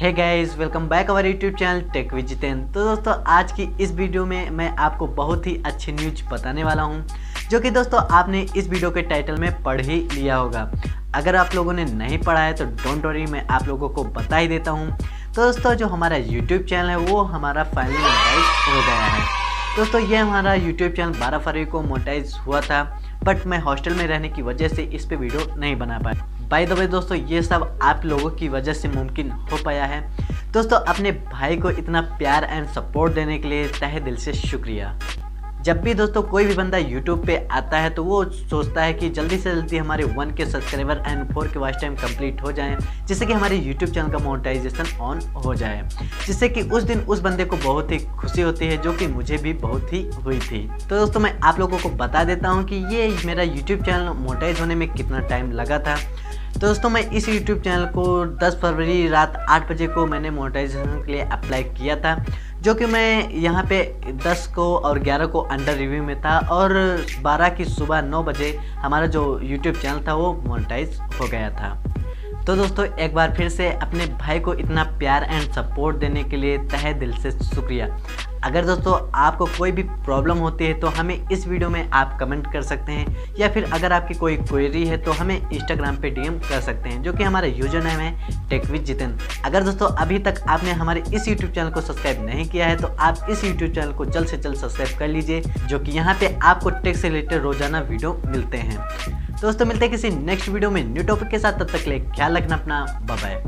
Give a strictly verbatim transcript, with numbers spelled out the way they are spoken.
Hey guys, welcome back our YouTube channel tech with Jitendra. तो दोस्तों, आज की इस वीडियो में मैं आपको बहुत ही अच्छी न्यूज बताने वाला हूं, जो कि दोस्तों आपने इस वीडियो के टाइटल में पढ़ ही लिया होगा। अगर आप लोगों ने नहीं पढ़ा है तो डोंट वरी, मैं आप लोगों को बता ही देता हूं। तो दोस्तों, जो हमारा यूट्यूब चैनल है वो हमारा फाइनली मोनेटाइज हो गया है। दोस्तों, ये हमारा यूट्यूब चैनल बारह फरवरी को मोनेटाइज हुआ था, बट मैं हॉस्टल में रहने की वजह से इस पर वीडियो नहीं बना पाया। बाय द वे दोस्तों, ये सब आप लोगों की वजह से मुमकिन हो पाया है। दोस्तों, अपने भाई को इतना प्यार एंड सपोर्ट देने के लिए तहे दिल से शुक्रिया। जब भी दोस्तों कोई भी बंदा YouTube पे आता है तो वो सोचता है कि जल्दी से जल्दी हमारे one K subscriber and four K watch time complete हो जाएं, जिससे कि हमारे YouTube चैनल का मोनेटाइजेशन ऑन हो जाए, जिससे कि उस दिन उस बंदे को बहुत ही खुशी होती है, जो कि मुझे भी बहुत ही हुई थी। तो दोस्तों, मैं आप लोगों को बता देता हूँ कि ये मेरा यूट्यूब चैनल मोनेटाइज होने में कितना टाइम लगा था। तो दोस्तों, मैं इस YouTube चैनल को दस फरवरी रात आठ बजे को मैंने मोनेटाइजेशन के लिए अप्लाई किया था, जो कि मैं यहाँ पे दस को और ग्यारह को अंडर रिव्यू में था, और बारह की सुबह नौ बजे हमारा जो YouTube चैनल था वो मोनेटाइज हो गया था। तो दोस्तों, एक बार फिर से अपने भाई को इतना प्यार एंड सपोर्ट देने के लिए तहे दिल से शुक्रिया। अगर दोस्तों आपको कोई भी प्रॉब्लम होती है तो हमें इस वीडियो में आप कमेंट कर सकते हैं, या फिर अगर आपकी कोई क्वेरी है तो हमें इंस्टाग्राम पे डीएम कर सकते हैं, जो कि हमारा यूजर नेम है टेक विद जितेंद्र। अगर दोस्तों अभी तक आपने हमारे इस यूट्यूब चैनल को सब्सक्राइब नहीं किया है तो आप इस यूट्यूब चैनल को जल्द से जल्द सब्सक्राइब कर लीजिए, जो कि यहाँ पर आपको टेक से रिलेटेड रोजाना वीडियो मिलते हैं। दोस्तों, मिलते हैं किसी नेक्स्ट वीडियो में न्यू टॉपिक के साथ। तब तक के लिए ख्याल रखना अपना। Bye bye.